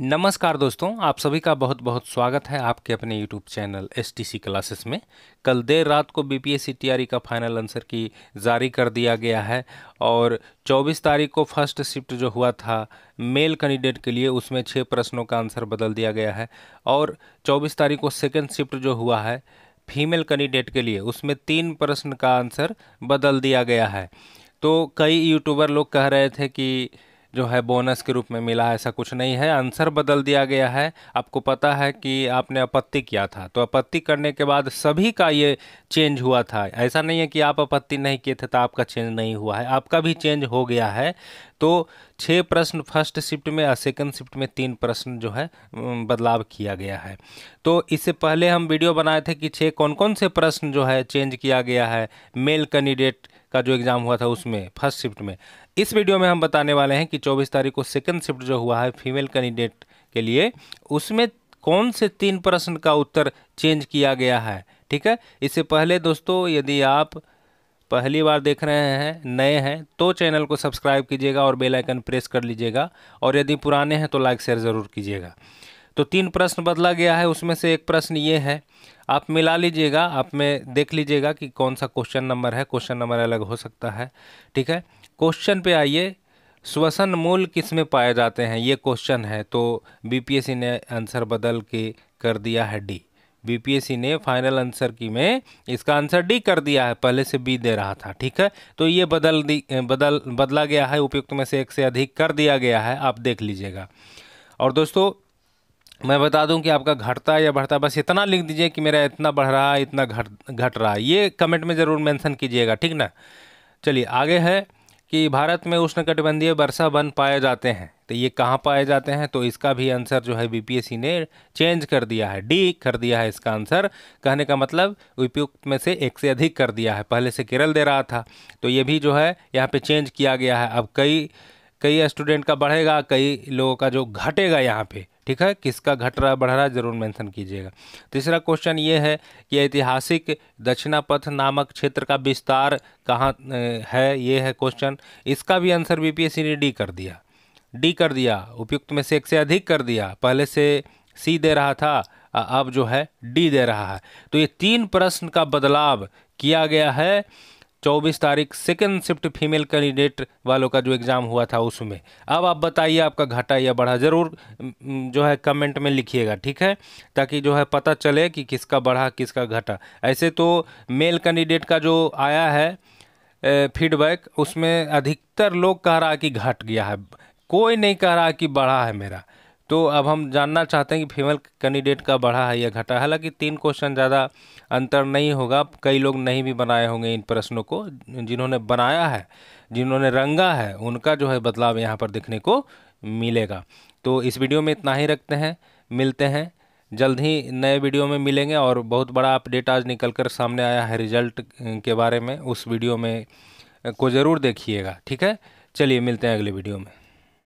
नमस्कार दोस्तों, आप सभी का बहुत बहुत स्वागत है आपके अपने यूट्यूब चैनल STC क्लासेस में। कल देर रात को BPSC TRE का फाइनल आंसर की जारी कर दिया गया है और 24 तारीख को फर्स्ट शिफ्ट जो हुआ था मेल कैंडिडेट के लिए उसमें 6 प्रश्नों का आंसर बदल दिया गया है और 24 तारीख को सेकंड शिफ्ट जो हुआ है फीमेल कैंडिडेट के लिए उसमें 3 प्रश्न का आंसर बदल दिया गया है। तो कई यूट्यूबर लोग कह रहे थे कि जो है बोनस के रूप में मिला, ऐसा कुछ नहीं है, आंसर बदल दिया गया है। आपको पता है कि आपने आपत्ति किया था तो आपत्ति करने के बाद सभी का ये चेंज हुआ था। ऐसा नहीं है कि आप आपत्ति नहीं किए थे तो आपका चेंज नहीं हुआ है, आपका भी चेंज हो गया है। तो 6 प्रश्न फर्स्ट शिफ्ट में और सेकंड शिफ्ट में 3 प्रश्न जो है बदलाव किया गया है। तो इससे पहले हम वीडियो बनाए थे कि 6 कौन कौन से प्रश्न जो है चेंज किया गया है मेल कैंडिडेट का जो एग्ज़ाम हुआ था उसमें फर्स्ट शिफ्ट में। इस वीडियो में हम बताने वाले हैं कि 24 तारीख को सेकंड शिफ्ट जो हुआ है फीमेल कैंडिडेट के लिए उसमें कौन से 3 प्रश्न का उत्तर चेंज किया गया है, ठीक है। इससे पहले दोस्तों, यदि आप पहली बार देख रहे हैं, नए हैं, तो चैनल को सब्सक्राइब कीजिएगा और बेल आइकन प्रेस कर लीजिएगा, और यदि पुराने हैं तो लाइक शेयर ज़रूर कीजिएगा। तो 3 प्रश्न बदला गया है, उसमें से एक प्रश्न ये है, आप मिला लीजिएगा, आप में देख लीजिएगा कि कौन सा क्वेश्चन नंबर है, क्वेश्चन नंबर अलग हो सकता है, ठीक है। क्वेश्चन पे आइए, श्वसन मूल किस में पाए जाते हैं, ये क्वेश्चन है। तो बीपीएससी ने आंसर बदल के कर दिया है डी। बीपीएससी ने फाइनल आंसर की में इसका आंसर डी कर दिया है, पहले से बी दे रहा था, ठीक है। तो ये बदला गया है, उपयुक्त में से एक से अधिक कर दिया गया है, आप देख लीजिएगा। और दोस्तों मैं बता दूं कि आपका घटता या बढ़ता, बस इतना लिख दीजिए कि मेरा इतना बढ़ रहा है, इतना घट रहा है, ये कमेंट में ज़रूर मेंशन कीजिएगा, ठीक ना। चलिए आगे है कि भारत में उष्णकटिबंधीय वर्षा वन पाए जाते हैं, तो ये कहाँ पाए जाते हैं, तो इसका भी आंसर जो है बीपीएससी ने चेंज कर दिया है, डी कर दिया है इसका आंसर। कहने का मतलब उपयुक्त में से एक से अधिक कर दिया है, पहले से केरल दे रहा था, तो ये भी जो है यहाँ पे चेंज किया गया है। अब कई स्टूडेंट का बढ़ेगा, कई लोगों का जो घटेगा यहाँ पे, ठीक है। किसका घट रहा बढ़ रहा जरूर मेंशन कीजिएगा। तीसरा क्वेश्चन ये है कि ऐतिहासिक दक्षिणापथ नामक क्षेत्र का विस्तार कहाँ है, ये है क्वेश्चन। इसका भी आंसर बीपीएससी ने डी कर दिया, उपयुक्त में से एक से अधिक कर दिया, पहले से सी दे रहा था, अब जो है डी दे रहा है। तो ये 3 प्रश्न का बदलाव किया गया है 24 तारीख सेकेंड शिफ्ट फीमेल कैंडिडेट वालों का जो एग्ज़ाम हुआ था उसमें। अब आप बताइए आपका घाटा या बढ़ा, ज़रूर जो है कमेंट में लिखिएगा, ठीक है, ताकि जो है पता चले कि किसका बढ़ा किसका घाटा। ऐसे तो मेल कैंडिडेट का जो आया है फीडबैक उसमें अधिकतर लोग कह रहा है कि घट गया है, कोई नहीं कह रहा कि बढ़ा है मेरा। तो अब हम जानना चाहते हैं कि फीमेल कैंडिडेट का बढ़ा है या घटा है। हालांकि 3 क्वेश्चन ज़्यादा अंतर नहीं होगा, कई लोग नहीं भी बनाए होंगे इन प्रश्नों को, जिन्होंने बनाया है, जिन्होंने रंगा है, उनका जो है बदलाव यहाँ पर देखने को मिलेगा। तो इस वीडियो में इतना ही रखते हैं, मिलते हैं जल्द ही नए वीडियो में मिलेंगे। और बहुत बड़ा अपडेट आज निकल कर सामने आया है रिजल्ट के बारे में, उस वीडियो में को ज़रूर देखिएगा, ठीक है। चलिए मिलते हैं अगले वीडियो में।